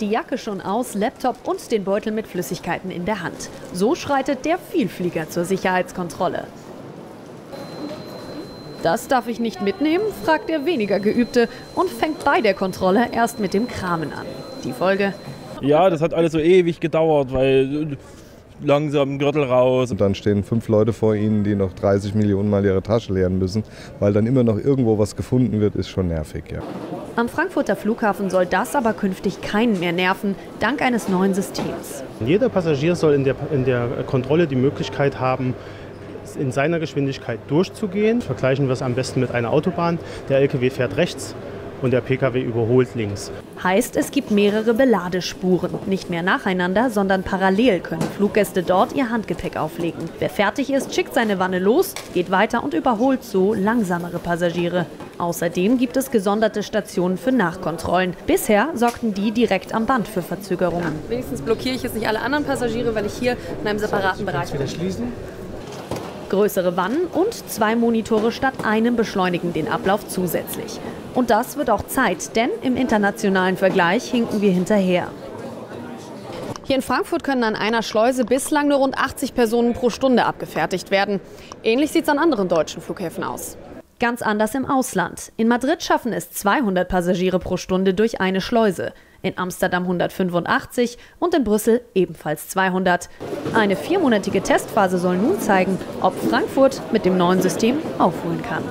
die Jacke schon aus, Laptop und den Beutel mit Flüssigkeiten in der Hand. So schreitet der Vielflieger zur Sicherheitskontrolle. Das darf ich nicht mitnehmen, fragt der weniger Geübte und fängt bei der Kontrolle erst mit dem Kramen an. Die Folge? Ja, das hat alles so ewig gedauert, weil langsam Gürtel raus. Und dann stehen 5 Leute vor Ihnen, die noch 30 Millionen Mal ihre Tasche leeren müssen, weil dann immer noch irgendwo was gefunden wird, ist schon nervig, ja. Am Frankfurter Flughafen soll das aber künftig keinen mehr nerven, dank eines neuen Systems. Jeder Passagier soll in der Kontrolle die Möglichkeit haben, in seiner Geschwindigkeit durchzugehen. Vergleichen wir es am besten mit einer Autobahn. Der LKW fährt rechts und der PKW überholt links. Heißt, es gibt mehrere Beladespuren. Nicht mehr nacheinander, sondern parallel können Fluggäste dort ihr Handgepäck auflegen. Wer fertig ist, schickt seine Wanne los, geht weiter und überholt so langsamere Passagiere. Außerdem gibt es gesonderte Stationen für Nachkontrollen. Bisher sorgten die direkt am Band für Verzögerungen. Ja, wenigstens blockiere ich jetzt nicht alle anderen Passagiere, weil ich hier in einem separaten Bereich bin. Größere Wannen und 2 Monitore statt einem beschleunigen den Ablauf zusätzlich. Und das wird auch Zeit, denn im internationalen Vergleich hinken wir hinterher. Hier in Frankfurt können an einer Schleuse bislang nur rund 80 Personen pro Stunde abgefertigt werden. Ähnlich sieht es an anderen deutschen Flughäfen aus. Ganz anders im Ausland. In Madrid schaffen es 200 Passagiere pro Stunde durch eine Schleuse. In Amsterdam 185 und in Brüssel ebenfalls 200. Eine 4-monatige Testphase soll nun zeigen, ob Frankfurt mit dem neuen System aufholen kann.